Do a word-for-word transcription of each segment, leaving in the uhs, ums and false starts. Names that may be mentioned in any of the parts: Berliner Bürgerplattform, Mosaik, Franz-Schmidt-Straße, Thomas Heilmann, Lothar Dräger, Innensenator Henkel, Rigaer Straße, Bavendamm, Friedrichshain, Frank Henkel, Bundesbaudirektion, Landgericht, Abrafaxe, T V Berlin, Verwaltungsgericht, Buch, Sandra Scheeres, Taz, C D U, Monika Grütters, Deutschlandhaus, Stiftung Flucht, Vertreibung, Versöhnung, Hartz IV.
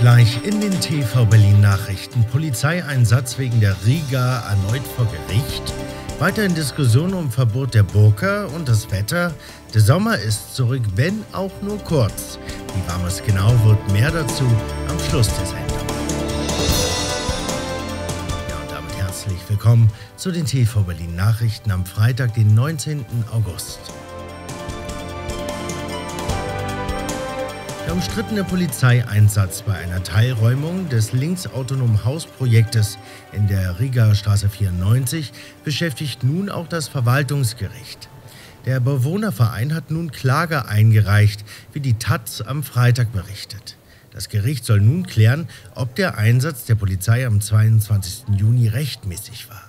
Gleich in den T V Berlin Nachrichten. Polizeieinsatz wegen der Rigaer erneut vor Gericht. Weiterhin Diskussion um Verbot der Burka und das Wetter. Der Sommer ist zurück, wenn auch nur kurz. Wie warm es genau wird, mehr dazu am Schluss der Sendung. Ja, und damit herzlich willkommen zu den T V Berlin Nachrichten am Freitag, den neunzehnten August. Der umstrittene Polizeieinsatz bei einer Teilräumung des linksautonomen Hausprojektes in der Rigaer Straße vierundneunzig beschäftigt nun auch das Verwaltungsgericht. Der Bewohnerverein hat nun Klage eingereicht, wie die Taz am Freitag berichtet. Das Gericht soll nun klären, ob der Einsatz der Polizei am zweiundzwanzigsten Juni rechtmäßig war.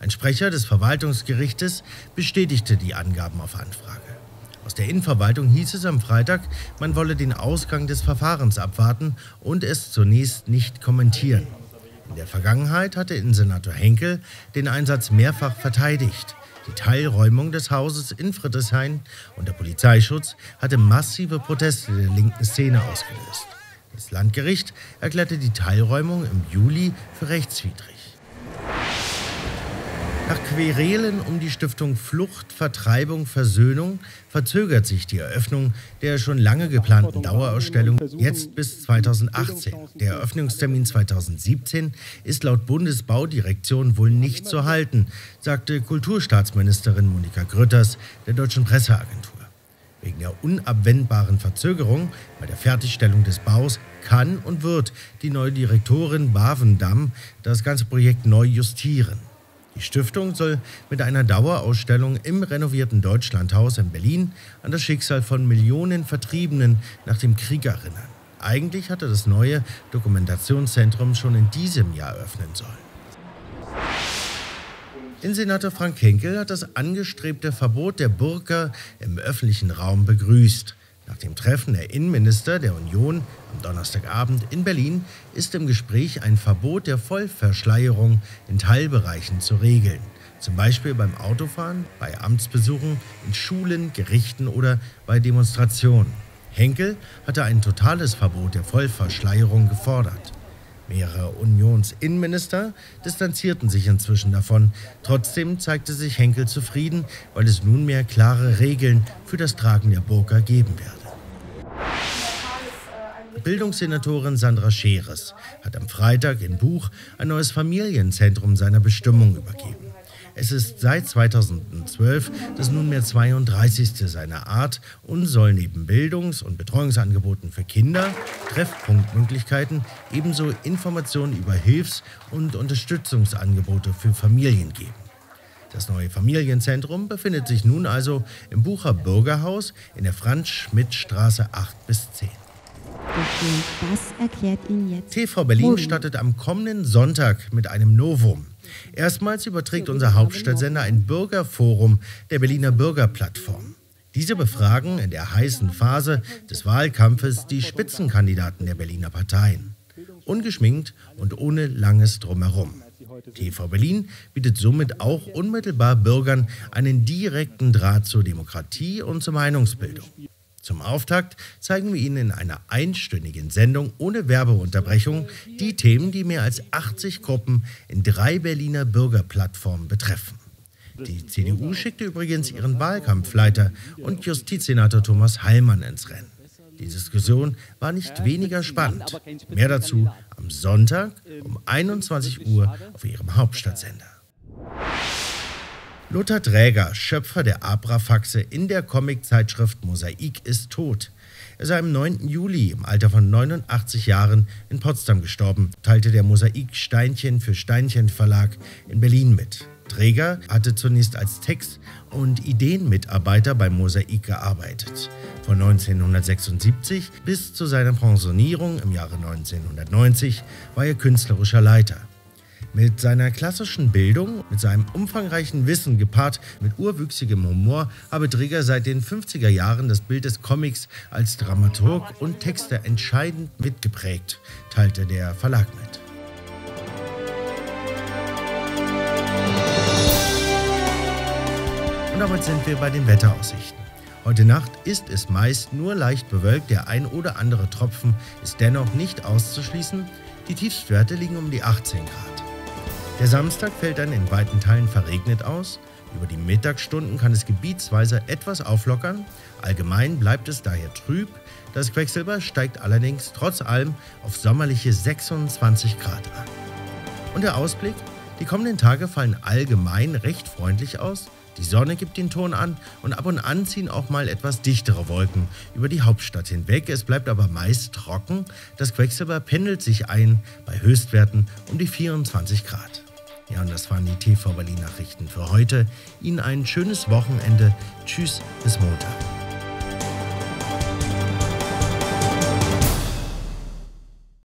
Ein Sprecher des Verwaltungsgerichtes bestätigte die Angaben auf Anfrage. Aus der Innenverwaltung hieß es am Freitag, man wolle den Ausgang des Verfahrens abwarten und es zunächst nicht kommentieren. In der Vergangenheit hatte Innensenator Henkel den Einsatz mehrfach verteidigt. Die Teilräumung des Hauses in Friedrichshain und der Polizeischutz hatte massive Proteste der linken Szene ausgelöst. Das Landgericht erklärte die Teilräumung im Juli für rechtswidrig. Nach Querelen um die Stiftung Flucht, Vertreibung, Versöhnung verzögert sich die Eröffnung der schon lange geplanten Dauerausstellung jetzt bis zweitausendachtzehn. Der Eröffnungstermin zweitausendsiebzehn ist laut Bundesbaudirektion wohl nicht zu halten, sagte Kulturstaatsministerin Monika Grütters der Deutschen Presseagentur. Wegen der unabwendbaren Verzögerung bei der Fertigstellung des Baus kann und wird die neue Direktorin Bavendamm das ganze Projekt neu justieren. Die Stiftung soll mit einer Dauerausstellung im renovierten Deutschlandhaus in Berlin an das Schicksal von Millionen Vertriebenen nach dem Krieg erinnern. Eigentlich hatte das neue Dokumentationszentrum schon in diesem Jahr eröffnen sollen. Innensenator Frank Henkel hat das angestrebte Verbot der Burka im öffentlichen Raum begrüßt. Nach dem Treffen der Innenminister der Union am Donnerstagabend in Berlin ist im Gespräch ein Verbot der Vollverschleierung in Teilbereichen zu regeln. Zum Beispiel beim Autofahren, bei Amtsbesuchen, in Schulen, Gerichten oder bei Demonstrationen. Henkel hatte ein totales Verbot der Vollverschleierung gefordert. Mehrere Unionsinnenminister distanzierten sich inzwischen davon. Trotzdem zeigte sich Henkel zufrieden, weil es nunmehr klare Regeln für das Tragen der Burka geben werde. Bildungssenatorin Sandra Scheeres hat am Freitag in Buch ein neues Familienzentrum seiner Bestimmung übergeben. Es ist seit zweitausendzwölf das nunmehr zweiunddreißigste seiner Art und soll neben Bildungs- und Betreuungsangeboten für Kinder, Treffpunktmöglichkeiten, ebenso Informationen über Hilfs- und Unterstützungsangebote für Familien geben. Das neue Familienzentrum befindet sich nun also im Bucher Bürgerhaus in der Franz-Schmidt-Straße acht bis zehn. Das erklärt Ihnen jetzt. T V Berlin startet am kommenden Sonntag mit einem Novum. Erstmals überträgt unser Hauptstadtsender ein Bürgerforum der Berliner Bürgerplattform. Diese befragen in der heißen Phase des Wahlkampfes die Spitzenkandidaten der Berliner Parteien. Ungeschminkt und ohne langes Drumherum. T V Berlin bietet somit auch unmittelbar Bürgern einen direkten Draht zur Demokratie und zur Meinungsbildung. Zum Auftakt zeigen wir Ihnen in einer einstündigen Sendung ohne Werbeunterbrechung die Themen, die mehr als achtzig Gruppen in drei Berliner Bürgerplattformen betreffen. Die C D U schickte übrigens ihren Wahlkampfleiter und Justizsenator Thomas Heilmann ins Rennen. Die Diskussion war nicht weniger spannend. Mehr dazu am Sonntag um einundzwanzig Uhr auf Ihrem Hauptstadtsender. Lothar Dräger, Schöpfer der Abrafaxe in der Comiczeitschrift Mosaik, ist tot. Er sei am neunten Juli im Alter von neunundachtzig Jahren in Potsdam gestorben, teilte der Mosaik Steinchen für Steinchen Verlag in Berlin mit. Dräger hatte zunächst als Text- und Ideenmitarbeiter bei Mosaik gearbeitet. Von neunzehnhundertsechsundsiebzig bis zu seiner Pensionierung im Jahre neunzehnhundertneunzig war er künstlerischer Leiter. Mit seiner klassischen Bildung, mit seinem umfangreichen Wissen gepaart mit urwüchsigem Humor habe Dräger seit den fünfziger Jahren das Bild des Comics als Dramaturg und Texter entscheidend mitgeprägt, teilte der Verlag mit. Und damit sind wir bei den Wetteraussichten. Heute Nacht ist es meist nur leicht bewölkt, der ein oder andere Tropfen ist dennoch nicht auszuschließen. Die Tiefstwerte liegen um die achtzehn Grad. Der Samstag fällt dann in weiten Teilen verregnet aus. Über die Mittagsstunden kann es gebietsweise etwas auflockern. Allgemein bleibt es daher trüb. Das Quecksilber steigt allerdings trotz allem auf sommerliche sechsundzwanzig Grad an. Und der Ausblick? Die kommenden Tage fallen allgemein recht freundlich aus. Die Sonne gibt den Ton an und ab und an ziehen auch mal etwas dichtere Wolken über die Hauptstadt hinweg. Es bleibt aber meist trocken. Das Quecksilber pendelt sich ein bei Höchstwerten um die vierundzwanzig Grad. Ja, und das waren die T V Berlin Nachrichten für heute. Ihnen ein schönes Wochenende. Tschüss, bis Montag.